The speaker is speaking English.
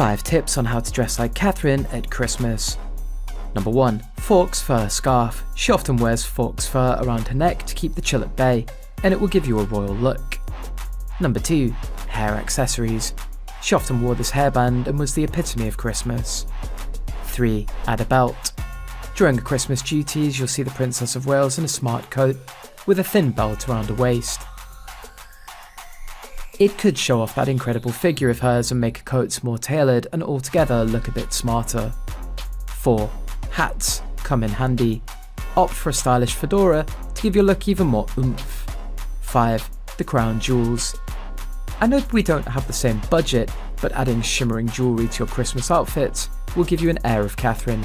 5 tips on how to dress like Catherine at Christmas. Number 1. Fox fur scarf. She often wears fox fur around her neck to keep the chill at bay, and it will give you a royal look. Number 2. Hair accessories. She often wore this hairband and was the epitome of Christmas. 3. Add a belt. During her Christmas duties, you'll see the Princess of Wales in a smart coat with a thin belt around her waist. It could show off that incredible figure of hers and make her coats more tailored and altogether look a bit smarter. 4. Hats come in handy. Opt for a stylish fedora to give your look even more oomph. 5. The crown jewels. I know we don't have the same budget, but adding shimmering jewellery to your Christmas outfits will give you an air of Catherine.